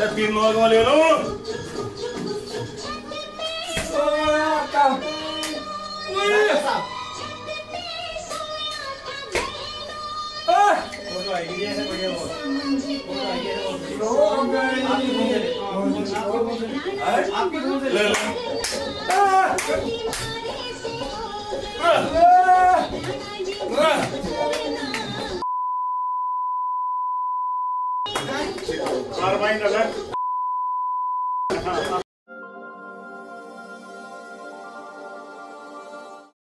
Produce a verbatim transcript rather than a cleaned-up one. Lepinó, goleirão. Sonhata. Olha. Ah. Olha aí, ele é goleiro. Olha aí. Ah. Ah. Ah. Armayın da lan.